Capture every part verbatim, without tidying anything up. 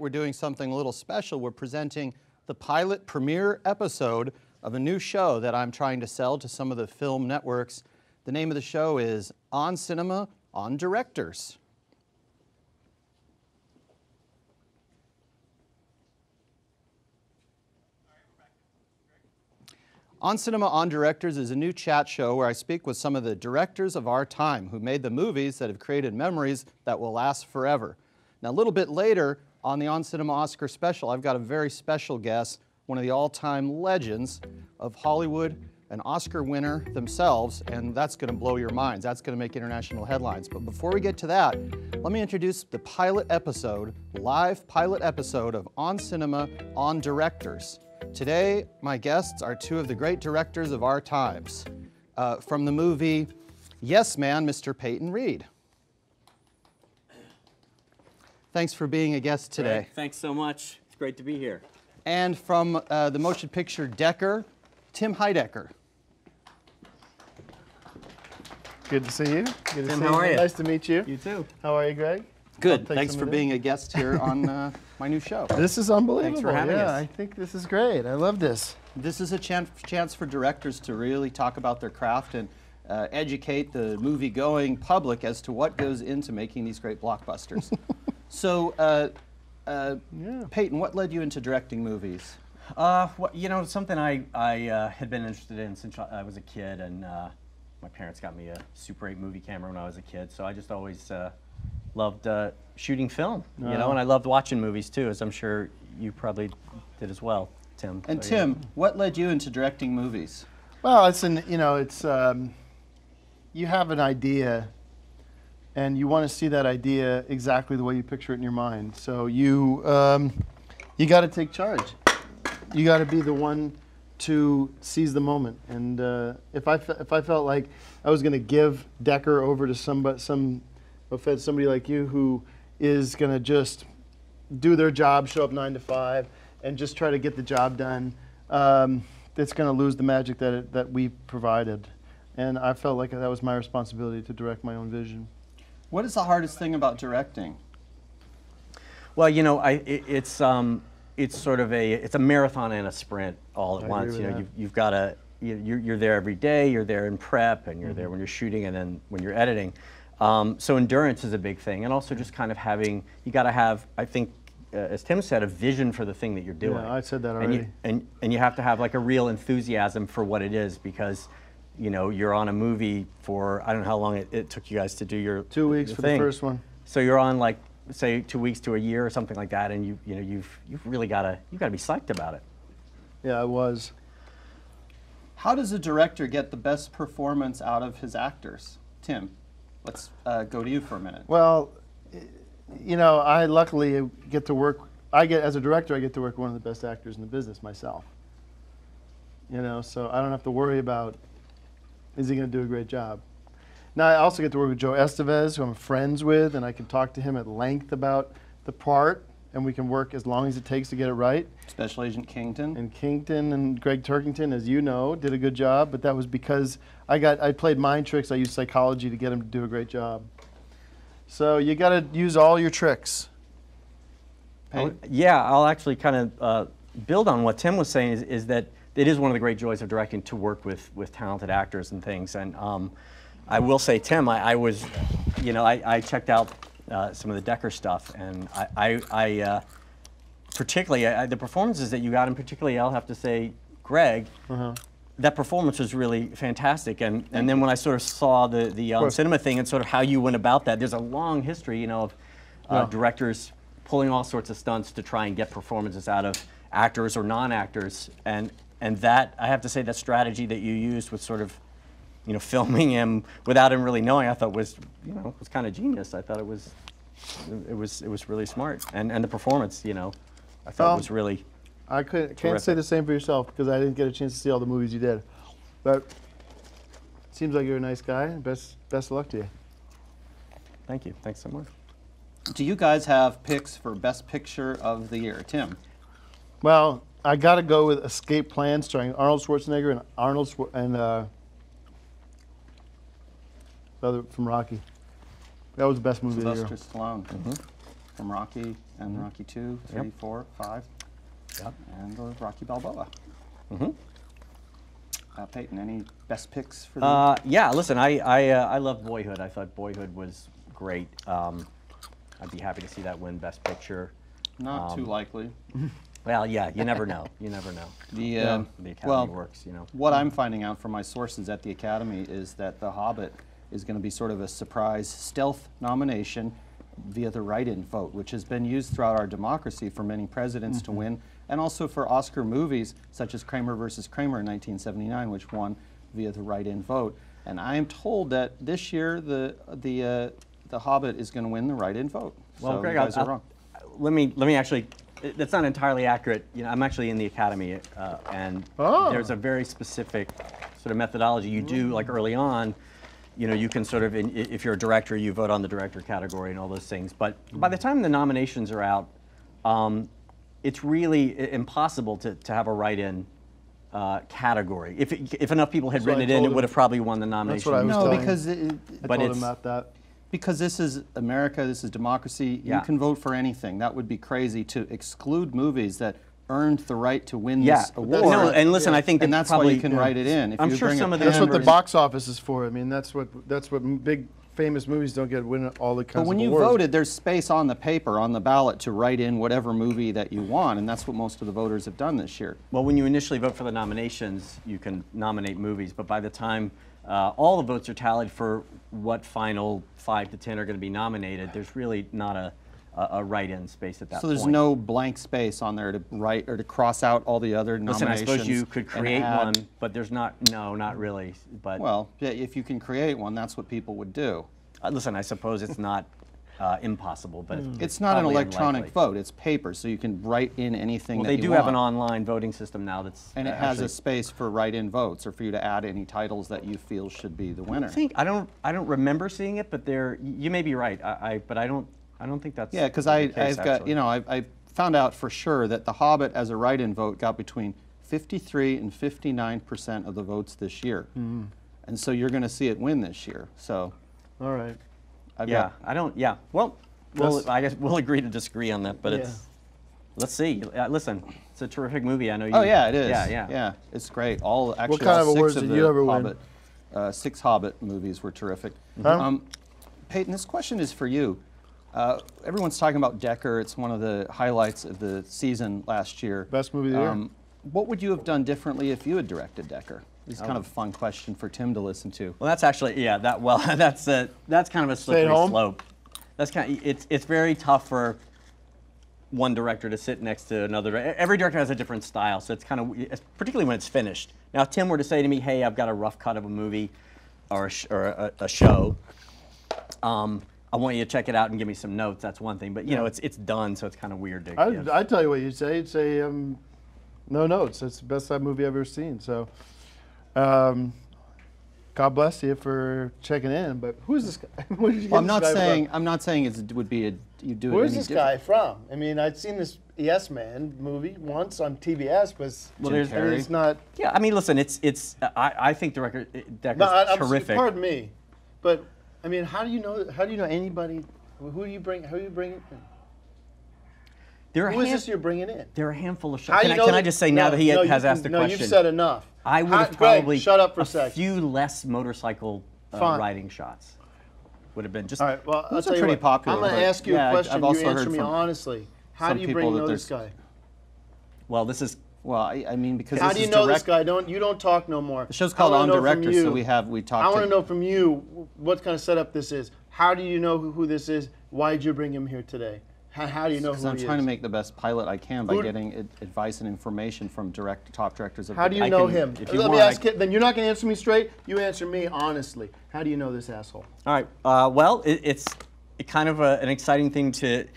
We're doing something a little special. We're presenting the pilot premiere episode of a new show that I'm trying to sell to some of the film networks. The name of the show is On Cinema, On Directors. On Cinema, On Directors is a new chat show where I speak with some of the directors of our time who made the movies that have created memories that will last forever. Now, a little bit later on the On Cinema Oscar special, I've got a very special guest, one of the all-time legends of Hollywood, an Oscar winner themselves, and that's going to blow your minds. That's going to make international headlines. But before we get to that, let me introduce the pilot episode, live pilot episode of On Cinema, On Directors. Today, my guests are two of the great directors of our times. Uh, from the movie Yes Man, Mister Peyton Reed. Thanks for being a guest today. Great. Thanks so much. It's great to be here. And from uh, the motion picture Decker, Tim Heidecker. Good to see you. Good to Tim, see how are you? you? Nice to meet you. You too. How are you, Greg? Good. Thanks for being a guest here on uh, my new show. This is unbelievable. Thanks for having yeah, us. I think this is great. I love this. This is a chance chance for directors to really talk about their craft and uh, educate the movie-going public as to what goes into making these great blockbusters. So, uh, uh, yeah. Peyton, what led you into directing movies? Uh, well, you know, something I, I uh, had been interested in since I was a kid, and uh, my parents got me a Super eight movie camera when I was a kid, so I just always uh, loved uh, shooting film, you uh, know, and I loved watching movies too, as I'm sure you probably did as well, Tim. And so, Tim, yeah. What led you into directing movies? Well, it's an, you know, it's, um, you have an idea, and you want to see that idea exactly the way you picture it in your mind. So you, um, you got to take charge. You got to be the one to seize the moment. And uh, if I fe if I felt like I was going to give Decker over to somebody, some offense, somebody like you who is going to just do their job, show up nine to five, and just try to get the job done, um, it's going to lose the magic that it, that we provided. And I felt like that was my responsibility to direct my own vision. What is the hardest thing about directing? Well, you know, I, it, it's um, it's sort of a it's a marathon and a sprint all at I once. You know, you've, you've got to you're you're there every day. You're there in prep, and you're mm-hmm. there when you're shooting, and then when you're editing. Um, so endurance is a big thing, and also just kind of having you got to have, I think, uh, as Tim said, a vision for the thing that you're doing. Yeah, I said that already. And you, and and you have to have like a real enthusiasm for what it is, because you know, you're on a movie for, I don't know how long it, it took you guys to do your Two weeks your for thing. the first one. So you're on like, say, two weeks to a year or something like that, and you, you know, you've, you've really gotta, you've gotta be psyched about it. Yeah, I was. How does a director get the best performance out of his actors? Tim, let's uh, go to you for a minute. Well, you know, I luckily get to work, I get, as a director, I get to work with one of the best actors in the business myself. You know, so I don't have to worry about, is he going to do a great job? Now, I also get to work with Joe Estevez, who I'm friends with, and I can talk to him at length about the part, and we can work as long as it takes to get it right. Special Agent Kington. And Kington and Gregg Turkington, as you know, did a good job, but that was because I got I played mind tricks. I used psychology to get him to do a great job. So you got to use all your tricks. Peyton? Yeah, I'll actually kind of uh, build on what Tim was saying, is, is that it is one of the great joys of directing to work with with talented actors and things. And um, I will say, Tim, I, I was, you know, I, I checked out uh, some of the Decker stuff, and I, I, I uh, particularly I, the performances that you got, and particularly I'll have to say, Greg, uh-huh. that performance was really fantastic. And and then when I sort of saw the the um, cinema thing and sort of how you went about that, there's a long history, you know, of uh, yeah. directors pulling all sorts of stunts to try and get performances out of actors or non-actors, and. And that, I have to say, that strategy that you used with sort of, you know, filming him without him really knowing, I thought was, you know, was kind of genius. I thought it was, it was, it was really smart. And and the performance, you know, I thought well, was really. I couldn't, can't say the same for yourself, because I didn't get a chance to see all the movies you did. But it seems like you're a nice guy. Best best of luck to you. Thank you. Thanks so much. Do you guys have picks for best picture of the year, Tim? Well, I gotta go with Escape Plan, starring Arnold Schwarzenegger and Arnold Schwar and uh, the other from Rocky. That was the best movie of the year. Sylvester Stallone mm-hmm. from Rocky. and mm-hmm. Rocky two, three, yep. four, five, yep. and or Rocky Balboa. Mm-hmm. Uh, Peyton, any best picks for? Uh, yeah, listen, I I, uh, I love Boyhood. I thought Boyhood was great. Um, I'd be happy to see that win Best Picture. Not um, too likely. Well, yeah, you never know. You never know. The, uh, yeah, the Academy well, works, you know. What I'm finding out from my sources at the Academy is that The Hobbit is going to be sort of a surprise stealth nomination via the write-in vote, which has been used throughout our democracy for many presidents mm-hmm. to win, and also for Oscar movies such as Kramer versus Kramer in nineteen seventy-nine, which won via the write-in vote. And I am told that this year the the uh, The Hobbit is going to win the write-in vote. Well, so Greg, you guys I'll, are wrong. Let me let me actually. That's not entirely accurate. You know, I'm actually in the Academy, uh, and oh. there's a very specific sort of methodology you do, like early on. You know, you can sort of, in, if you're a director, you vote on the director category and all those things. But by the time the nominations are out, um, it's really impossible to, to have a write-in uh, category. If, it, if enough people had so written I it in, it would have probably won the nomination. That's what I was no, because it, it, but I told him about that. Because this is America, this is democracy, yeah. you can vote for anything. That would be crazy to exclude movies that earned the right to win yeah. this award. No, and listen, yeah. I think that and that's probably, why you can yeah. write it in. If I'm you sure bring some of the That's what the box office is for. I mean, that's what that's what big famous movies don't get win all the kinds of awards. But when you voted, there's space on the paper, on the ballot, to write in whatever movie that you want, and that's what most of the voters have done this year. Well, when you initially vote for the nominations, you can nominate movies, but by the time Uh, all the votes are tallied for what final five to ten are going to be nominated. There's really not a, a, a write-in space at that point. So there's point. no blank space on there to write or to cross out all the other Listen, nominations. Listen, I suppose you could create one, but there's not. No, not really. But well, if you can create one, that's what people would do. Uh, listen, I suppose it's not uh, impossible, but mm. it's, it's not an electronic unlikely. vote. It's paper, so you can write in anything. Well, that they do you have want. an online voting system now. That's and it has a space for write-in votes, or for you to add any titles that you feel should be the winner. I think I don't. I don't remember seeing it, but there. You may be right. I, I but I don't. I don't think that's. Yeah, because I case, I've actually. got you know I I found out for sure that The Hobbit as a write-in vote got between fifty-three and fifty-nine percent of the votes this year, mm. and so you're going to see it win this year. So. All right. I've yeah, I don't. Yeah, well, we'll I guess we'll agree to disagree on that, but yeah. it's. Let's see. Uh, listen, it's a terrific movie. I know you. Oh yeah, it is. Yeah, yeah, yeah. It's great. All actually, what kind all of awards did you ever Hobbit, win? Uh, six Hobbit movies were terrific. Mm-hmm. um, Peyton, this question is for you. Uh, everyone's talking about Decker. It's one of the highlights of the season last year. Best movie of the um, year. What would you have done differently if you had directed Decker? It's kind of a fun question for Tim to listen to. Well, that's actually yeah. That well, that's a, that's kind of a slippery slope. That's kind of, it's it's very tough for one director to sit next to another. Every director has a different style, so it's kind of particularly when it's finished. Now, if Tim were to say to me, "Hey, I've got a rough cut of a movie, or a sh or a, a show. Um, I want you to check it out and give me some notes." That's one thing, but you yeah. know, it's it's done, so it's kind of weird to. I'd, I'd tell you what you'd say. You'd say um, no notes. It's the best movie I've ever seen. So. Um, God bless you for checking in, but who's this guy? Well, I'm not saying from? I'm not saying it would be a you do. Where's this different? guy from? I mean, I'd seen this Yes Man movie once on T B S, but well, there's, there's not. Yeah, I mean, listen, it's it's. Uh, I I think the record Decker's no, I, terrific. Pardon me, but I mean, how do you know? How do you know anybody? Who do you bring? Who do you bring? There are Who is this you're bringing in? There are a handful of shows. Can, I, can I just say no, now that he no, has asked the no, question? No, you've said enough. I would How, have probably Greg, shut up for a second. few less motorcycle uh, riding shots. Would have been just. All right, well, those are pretty what, popular. I'm going to ask you yeah, a question. I've also you answer me honestly. How do you bring know this guy? Well, this is. Well, I, I mean, because. How this do you is know direct, this guy? Don't you don't talk no more. The show's called On Director, so we have we talked. I want to know from you what kind of setup this is. How do you know who this is? Why did you bring him here today? How, how do you know who he is? Because I'm trying to make the best pilot I can by getting ad advice and information from direct top directors of the. How do you know him? If you Let want, me ask it. Then you're not going to answer me straight. You answer me honestly. How do you know this asshole? All right. Uh, well, it, it's kind of a, an exciting thing to.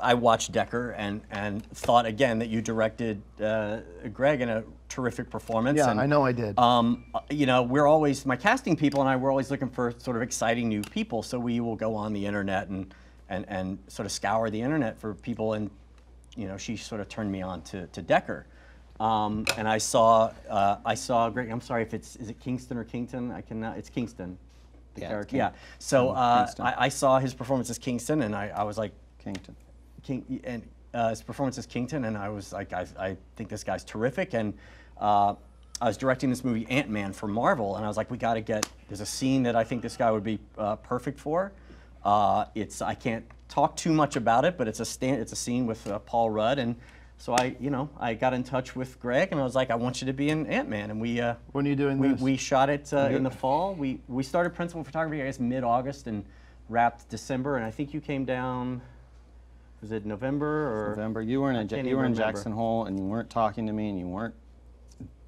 I watched Decker and and thought again that you directed uh, Greg in a terrific performance. Yeah, and, I know I did. Um, you know, we're always my casting people and I were always looking for sort of exciting new people, so we will go on the internet and. And, and sort of scour the internet for people, and you know she sort of turned me on to, to Decker, um, and I saw uh, I saw Greg. I'm sorry if it's is it Kingston or Kington? I cannot. It's Kingston. The yeah. King, yeah. So uh, I, I saw his performance as Kingston, and I, I was like Kington. King and uh, his performance as Kington, and I was like, I, I think this guy's terrific. And uh, I was directing this movie Ant-Man for Marvel, and I was like, we got to get. There's a scene that I think this guy would be uh, perfect for. Uh, it's I can't talk too much about it, but it's a stand, it's a scene with uh, Paul Rudd, and so I, you know, I got in touch with Gregg, and I was like, I want you to be in Ant-Man, and we. Uh, when are you doing we, this? We shot it uh, in the fall. We we started principal photography, I guess, mid-August, and wrapped December, and I think you came down. Was it November or November? You were in a, you were in Jackson Hole, and you weren't talking to me, and you weren't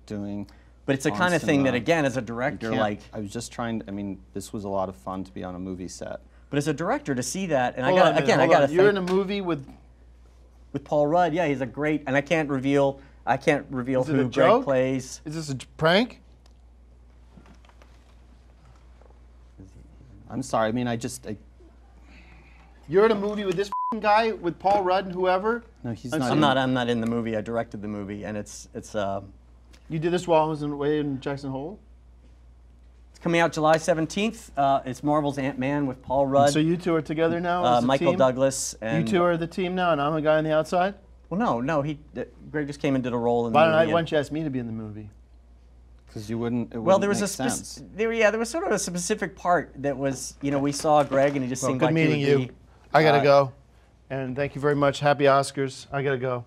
doing. But it's the kind of thing that, again, as a director, like I was just trying to. I mean, this was a lot of fun to be on a movie set. But as a director, to see that, and I got again, I got. You're in a movie with. With Paul Rudd, yeah, he's a great, and I can't reveal, I can't reveal who Gregg plays. Is this a prank? I'm sorry. I mean, I just. I... You're in a movie with this guy, with Paul Rudd and whoever. No, he's not. I'm not. I'm not in the movie. I directed the movie, and it's it's. Uh, you did this while I was away in Jackson Hole. It's coming out July seventeenth. Uh, it's Marvel's Ant-Man with Paul Rudd. And so you two are together now as uh, a Michael team? Douglas and... You two are the team now, and I'm a guy on the outside? Well, no, no. He, uh, Gregg just came and did a role in why the movie. I, why don't you ask me to be in the movie? Because you wouldn't, it well, wouldn't there was make a sense. There, yeah, there was sort of a specific part that was, you know, we saw Gregg and he just well, seemed good like meeting he would you. Be, I gotta uh, go. And thank you very much. Happy Oscars. I gotta go.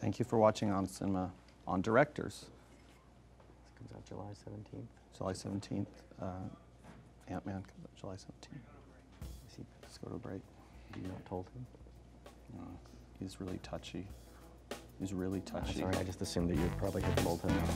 Thank you for watching On Cinema on Directors. This comes out July seventeenth. July seventeenth. Uh, Ant-Man comes out July seventeenth. Let's go to a break. You not told him? No, he's really touchy. He's really touchy. Oh, sorry, I just assumed that you probably had told him.